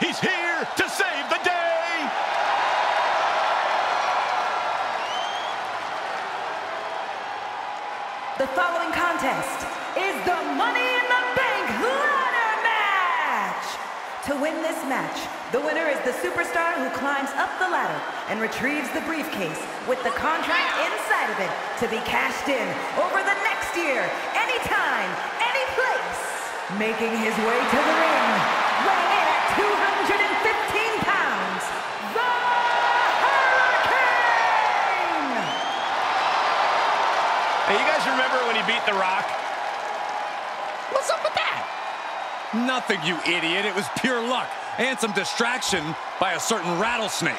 He's here to save the day! The following contest is the Money in the Bank ladder match! To win this match, the winner is the superstar who climbs up the ladder and retrieves the briefcase with the contract inside of it to be cashed in over the next year, anytime, any place. Making his way to the ring, weighing in at 215 pounds, The Hurricane! Hey, you guys remember when he beat The Rock? What's up with that? Nothing, you idiot. It was pure luck and some distraction by a certain rattlesnake.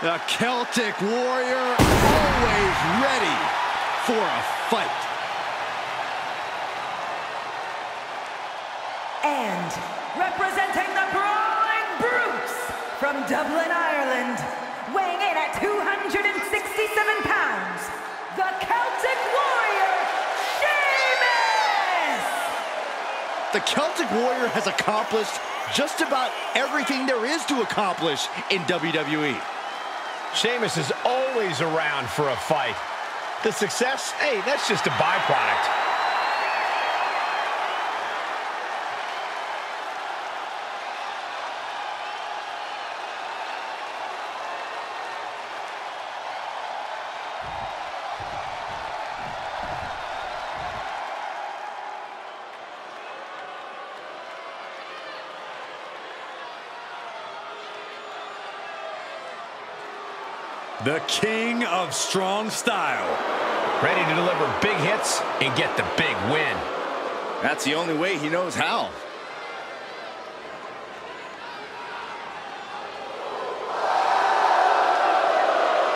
The Celtic Warrior, always ready for a fight. And representing the Brawling Brutes from Dublin, Ireland, weighing in at 267 pounds, the Celtic Warrior, Sheamus! The Celtic Warrior has accomplished just about everything there is to accomplish in WWE. Sheamus is always around for a fight. The success, hey, that's just a byproduct. The king of strong style. Ready to deliver big hits and get the big win. That's the only way he knows how.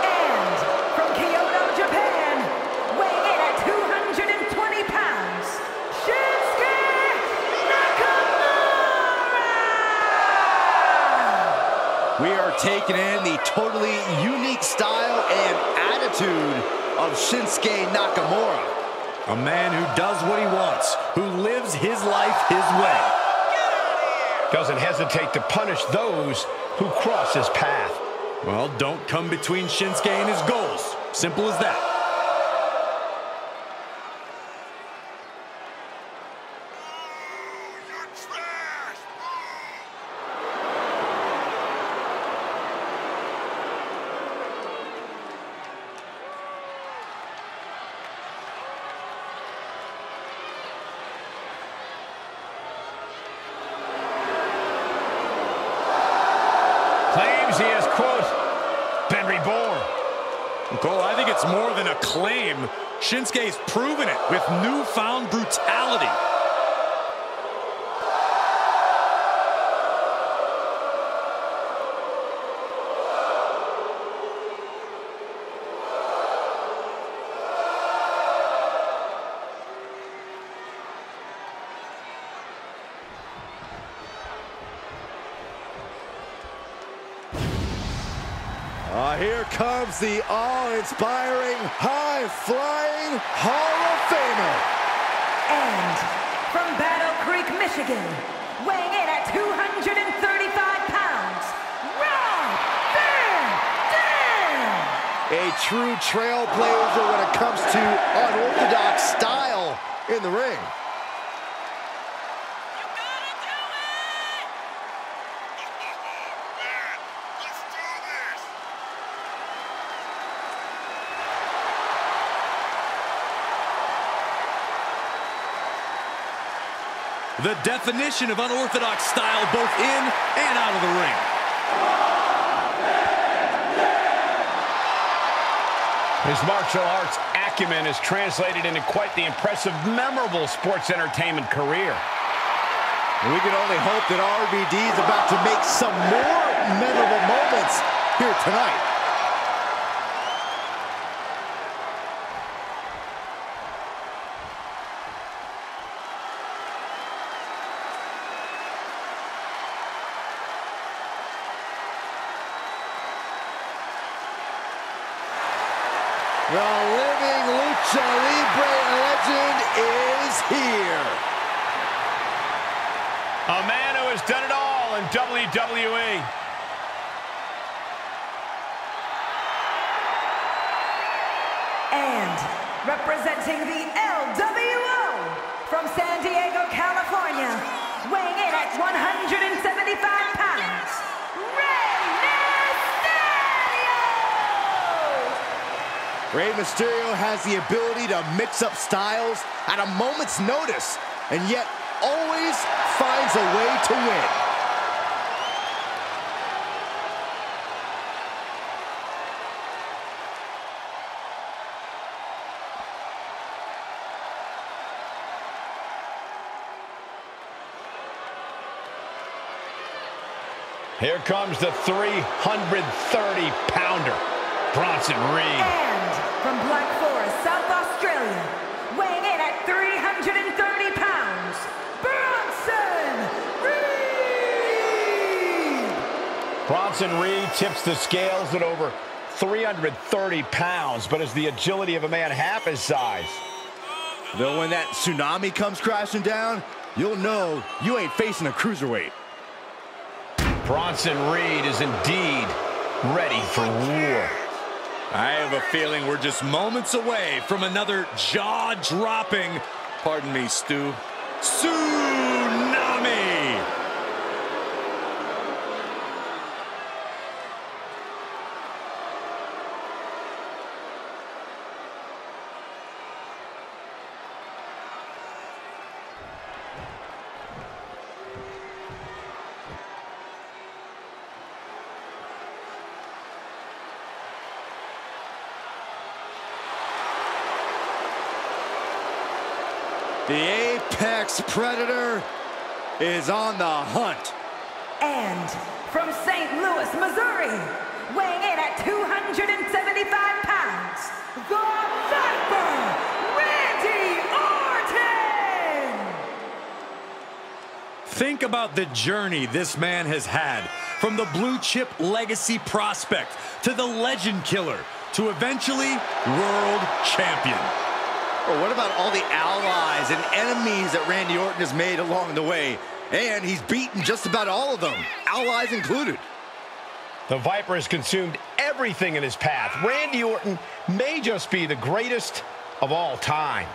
And from Kyoto, Japan, weighing in at 220 pounds, Shinsuke Nakamura! We are taking in the totally unique style and attitude of Shinsuke Nakamura. A man who does what he wants, who lives his life his way. Get out of here. Doesn't hesitate to punish those who cross his path. Well, don't come between Shinsuke and his goals. Simple as that. He has, quote, been reborn. Cole, I think it's more than a claim. Shinsuke's proven it with newfound brutality. Here comes the awe-inspiring, high-flying Hall of Famer. And from Battle Creek, Michigan, weighing in at 235 pounds, Rob Van Dam! A true trailblazer when it comes to unorthodox style in the ring. The definition of unorthodox style, both in and out of the ring. His martial arts acumen is translated into quite the impressive, memorable sports entertainment career. And we can only hope that RVD is about to make some more memorable moments here tonight. The living Lucha Libre legend is here. A man who has done it all in WWE. And representing the LWO from San Diego, California, weighing in at 175 pounds, Rey Mysterio! Rey Mysterio has the ability to mix up styles at a moment's notice, and yet always finds a way to win. Here comes the 330-pounder, Bronson Reed. And from Black Forest, South Australia, weighing in at 330 pounds, Bronson Reed. Bronson Reed tips the scales at over 330 pounds, but is the agility of a man half his size. Though when that tsunami comes crashing down, you'll know you ain't facing a cruiserweight. Bronson Reed is indeed ready for war. I have a feeling we're just moments away from another jaw-dropping, pardon me, Stu, tsunami. The Apex Predator is on the hunt. And from St. Louis, Missouri, weighing in at 275 pounds, The Viper, Randy Orton! Think about the journey this man has had, from the blue chip legacy prospect to the legend killer to eventually world champion. Or what about all the allies and enemies that Randy Orton has made along the way? And he's beaten just about all of them, allies included. The Viper has consumed everything in his path. Randy Orton may just be the greatest of all time.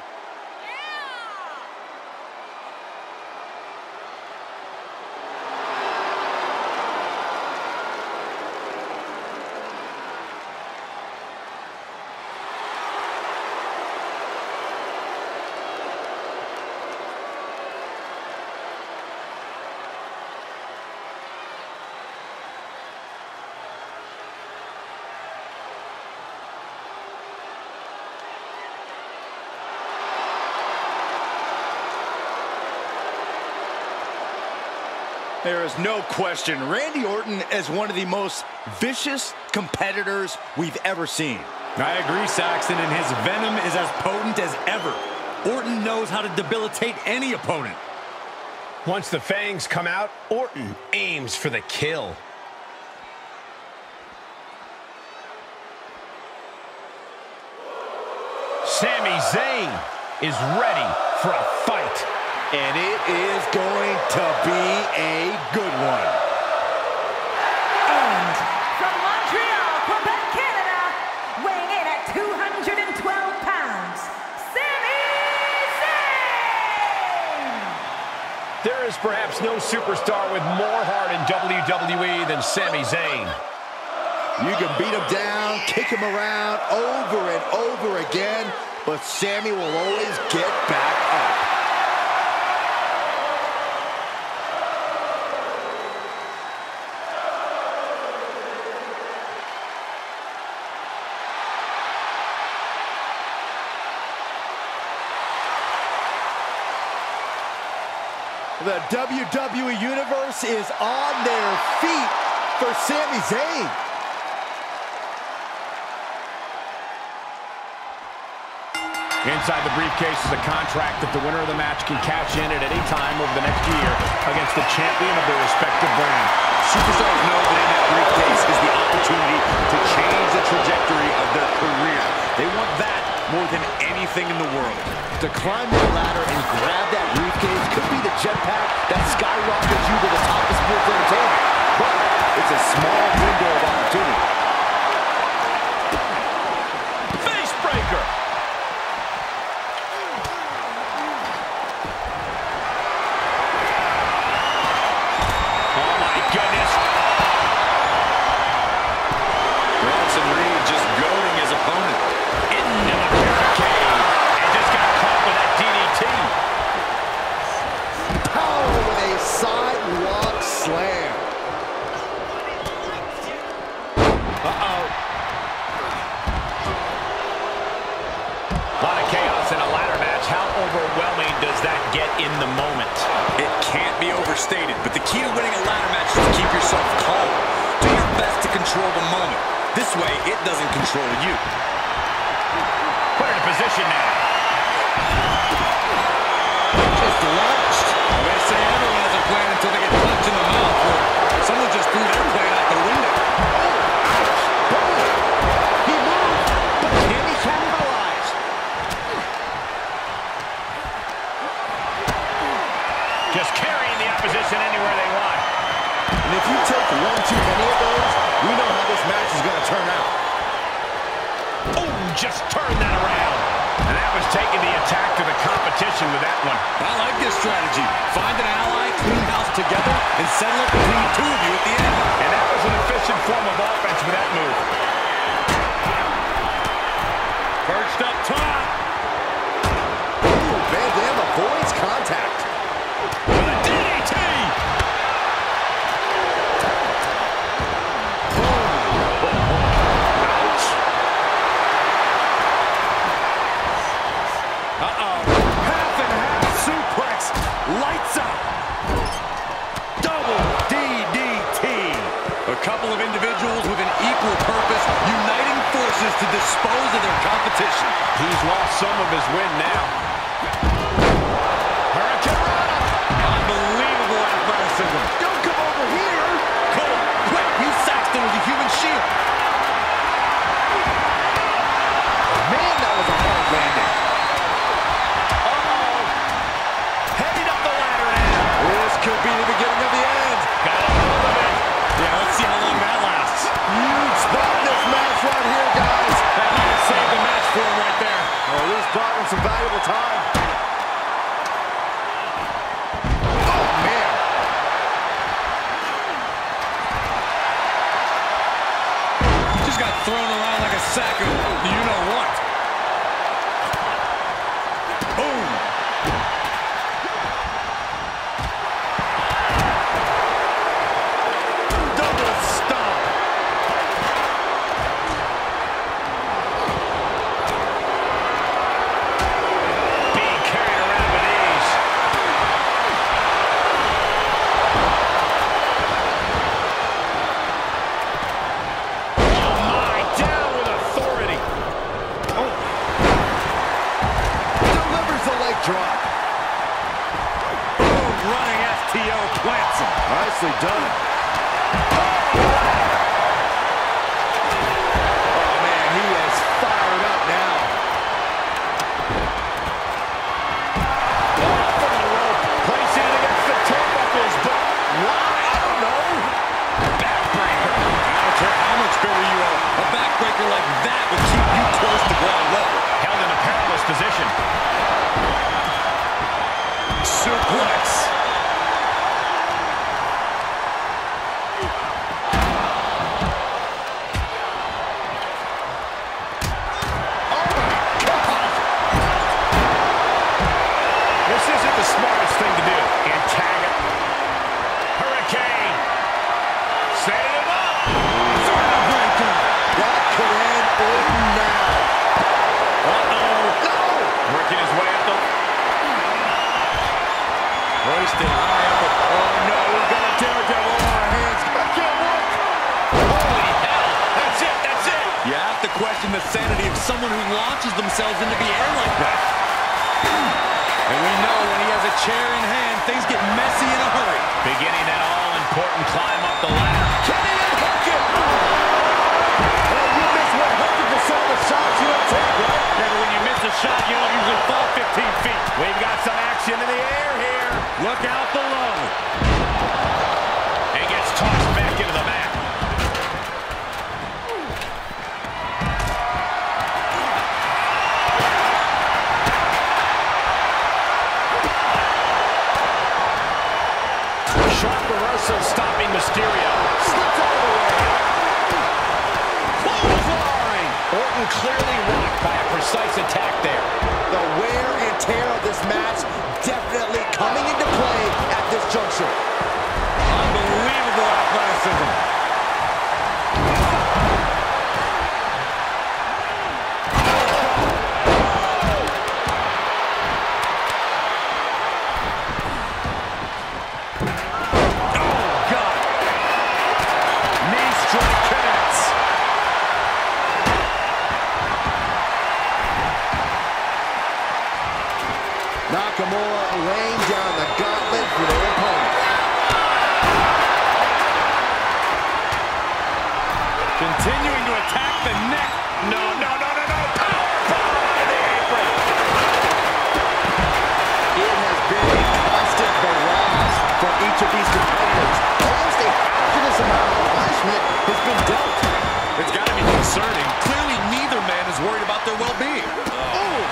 There is no question, Randy Orton is one of the most vicious competitors we've ever seen. I agree, Saxton, and his venom is as potent as ever. Orton knows how to debilitate any opponent. Once the fangs come out, Orton aims for the kill. Sami Zayn is ready for a fight. And it is going to be a good one. And from Montreal, Quebec, Canada, weighing in at 212 pounds, Sami Zayn! There is perhaps no superstar with more heart in WWE than Sami Zayn. You can beat him down, kick him around over and over again, but Sami will always get back up. The WWE Universe is on their feet for Sami Zayn. Inside the briefcase is a contract that the winner of the match can cash in at any time over the next year against the champion of their respective brand. Superstars know that in that briefcase is the opportunity to change the trajectory of their career. They want thing in the world. To climb that ladder and grab that briefcase could be the jetpack that skyrockets you to the top of sports entertainment. But it's a small window of opportunity. Face breaker. Oh my goodness. Bronson Reed just goading his opponent into the barricade. And just got caught with that DDT. Power with a sidewalk slam. Uh-oh. A lot of chaos in a ladder match. How overwhelming does that get in the moment? It can't be overstated, but the key to winning a ladder match is to keep yourself calm. Do your best to control the moment. This way, it doesn't control you. Put in a position now. Just launched. I'm going to say everyone has a plan until they get punched in the mouth. Or someone just threw their plan out the window. He moved, but can he capitalize? Just carrying the opposition anywhere they want. And if you take one too many of those, we know how this match is going to turn out. Oh, just turned that around. And that was taking the attack to the competition with that one. I like this strategy. Find an ally, clean house together, and settle it between the two of you at the end. And that was an efficient form of offense with that move. Perched up top. Ooh, Van Dam avoids contact. With a DDT. Uh-oh. Half and half suplex. Lights up. Double DDT. A couple of individuals with an equal purpose uniting forces to dispose of their competition. He's lost some of his win now. Hurricane. Unbelievable athleticism. Don't come over here. Cole, quick. You Saxton with a human shield. Man, that was a hard landing. Could be the beginning of the end. Got a hold of it. Yeah, let's see how long that lasts. Huge spot in this match right here, guys. That might have saved the match for him right there. Oh, this brought him some valuable time. Oh, man. Just got thrown around like a sack of you know what. Boom. Nicely done. Oh, man, he is fired up now. Off of the rope, placing it against the turnbuckles, but why? I don't know. Backbreaker. I don't care how much bigger you are. A backbreaker like that will keep you close to ground level. Held in a perilous position. Suplex. The sanity of someone who launches themselves into the air like that. And we know when he has a chair in hand, things get messy in a hurry. Beginning that all-important climb up the ladder. Can he hook it? Oh, you miss 100% of the shots you don't take, right? And when you miss a shot, you don't usually fall 15 feet. We've got some action in the air here. Look out below. And gets tossed back into the mat. Sharp reversal stopping Mysterio. Slips out of the way. Clothesline! Orton clearly rocked by a precise attack there. The wear and tear of this match definitely coming into play at this juncture. Unbelievable athleticism. Nakamura laying down the gauntlet for their opponent. Continuing to attack the neck. No. Powerbomb by the apron. It has been a constant barrage for each of these competitors. Almost a hazardous amount of punishment has been dealt. It's got to be concerning. Clearly, neither man is worried about their well-being. Oh.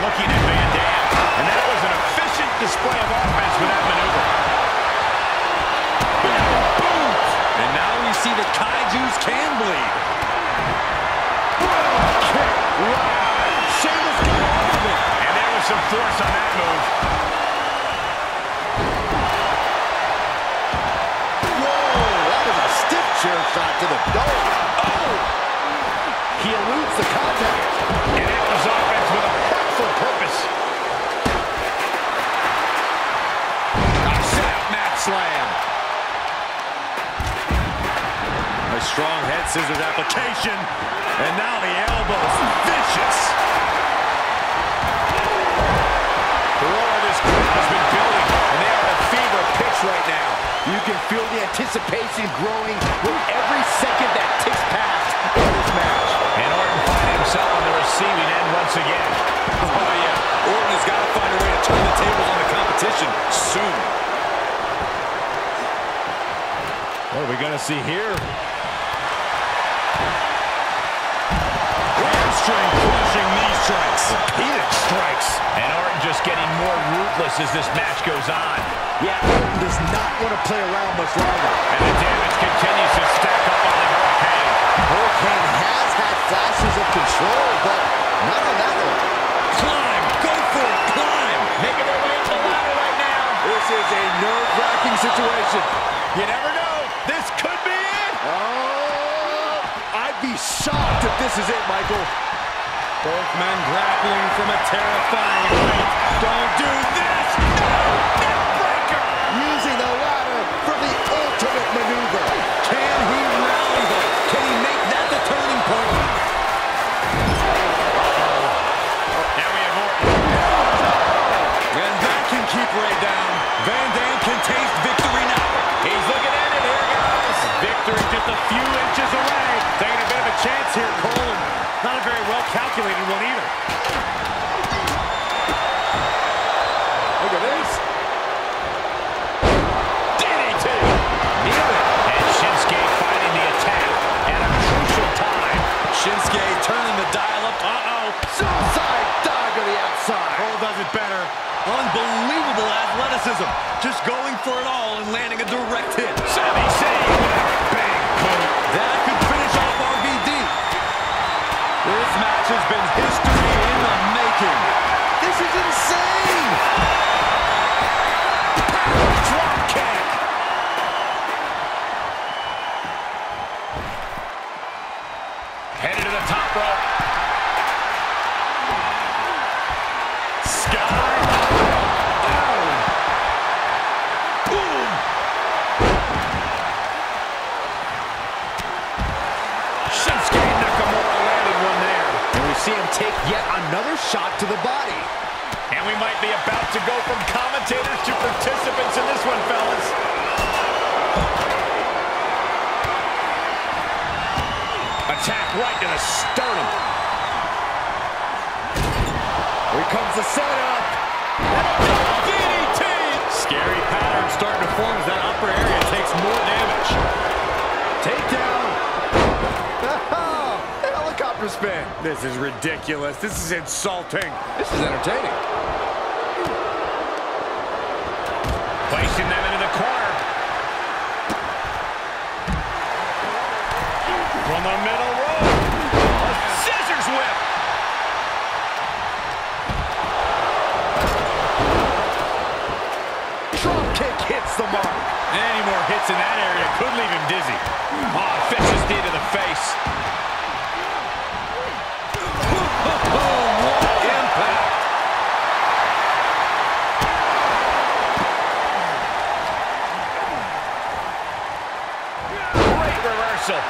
Looking at Van Dam, and that was an efficient display of offense with that maneuver. Boom! And now we see the Kaijus can bleed. Whoa, kick! Wow! Sheamus got all of it! And there was some force on that move. Whoa! That was a stiff chair shot to the dome. Oh! He eludes the contact. And that was offense with a purpose. A snapback slam. A strong head scissors application. And now the elbows. Vicious. The roar of this crowd has been building, and they are at a fever pitch right now. You can feel the anticipation growing with every second that ticks past in this match. And Orton finds himself on the receiving end once again. Oh, yeah. Orton has got to find a way to turn the tables on the competition soon. What are we going to see here? Hamstring crushing knee strikes. Repeated strikes. And Orton just getting more ruthless as this match goes on. Yeah, Orton does not want to play around much longer. And the damage continues to stack up on the Hurricane. Hurricane has had flashes of control, but not on that one. Climb! Go for it! Climb! Making their way to the ladder right now. This is a nerve-wracking situation. You never know. This could be it. Oh, I'd be shocked if this is it, Michael. Both men grappling from a terrifying height. Don't do this! No! Neck breaker! Using the ladder for the ultimate maneuver. Can he rally them? Can he make that the turning point? Keep Ray down. Van Dam can taste victory now. He's looking at it here, guys. Victory just a few inches away. Taking a bit of a chance here, Cole. Not a very well-calculated one either. Look at this. DDT. Nailed it. And Shinsuke fighting the attack at a crucial time. Shinsuke turning the dial up. Suicide dive to the outside. Cole does it better. Unbelievable athleticism. Just going for it all and landing a direct hit. Sami Zayn. Bang. Boom. That could finish off RVD. This match has been history in the making. This is insane. Power drop kick. Headed to the top rope. Sky. See him take yet another shot to the body. And we might be about to go from commentators to participants in this one, fellas. attack right to the sternum. Here comes the setup. DDT! Scary pattern starting to form as that upper area takes more damage. Takedown. Helicopter spin. This is ridiculous. This is insulting. This is entertaining. Placing them into the corner. From the middle row. A scissors whip. Drop kick hits the mark. Any more hits in that area could leave him dizzy. Oh, vicious knee to the face. Oh, what impact. Great reversal.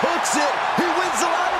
Hooks it. He wins the ladder.